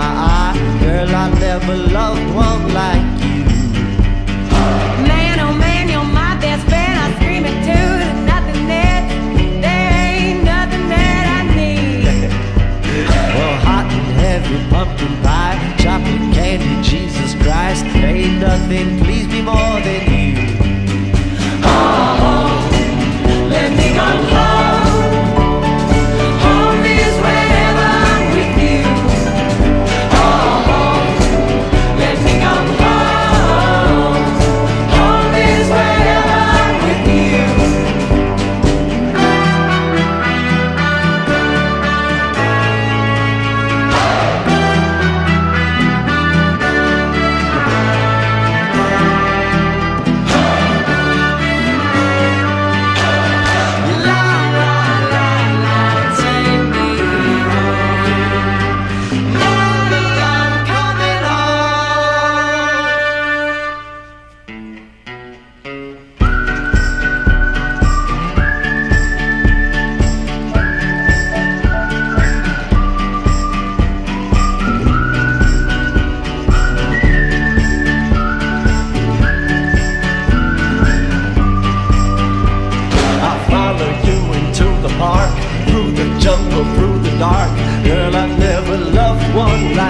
FYI, girl, I never loved one like you. Man, oh man, you're my best friend. I scream it too. There's nothing that, there ain't nothing that I need. Well, hot and heavy, pumpkin pie, chocolate candy, Jesus Christ, there ain't nothing please me more than you. Oh, let me go home. Through the jungle, through the dark, girl, I never loved one like you.